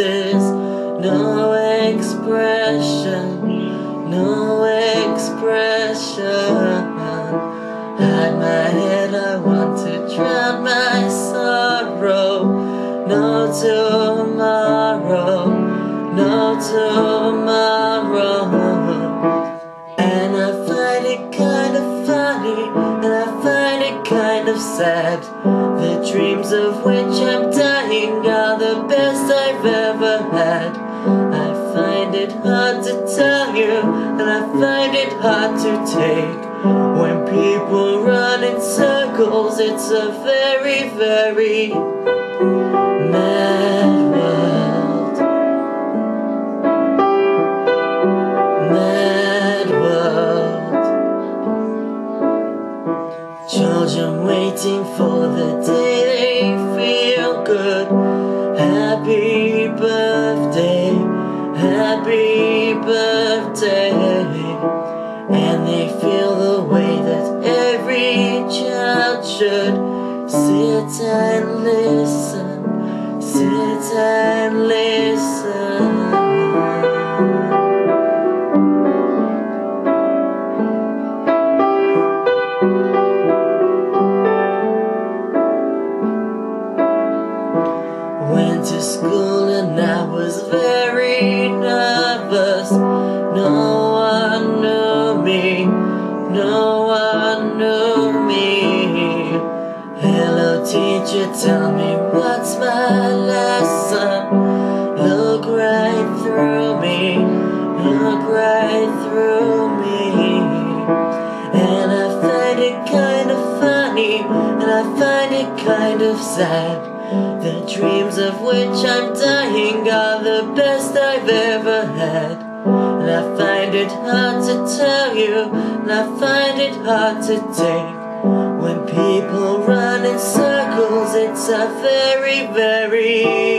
faces, no expression, no expression. Hide my head, I want to drown my sorrow. No tomorrow, no tomorrow. And I find it kind of funny, and I find it kind of sad. The dreams of which I'm dying are the best I've ever had. I find it hard to tell you, and I find it hard to take. When people run in circles, it's a very, very mad world. Mad world. Children waiting for the day they feel good. Happy birthday, happy birthday. And they feel the way that every child should. Sit and listen, sit and listen. Went to school and I was very nervous. No one knew me, no one knew me. Hello teacher, tell me what's my lesson. Look right through me, look right through me. And I find it kind of funny, and I find it kind of sad. The dreams of which I'm dying are the best I've ever had. And I find it hard to tell you, and I find it hard to take. When people run in circles, it's a very, very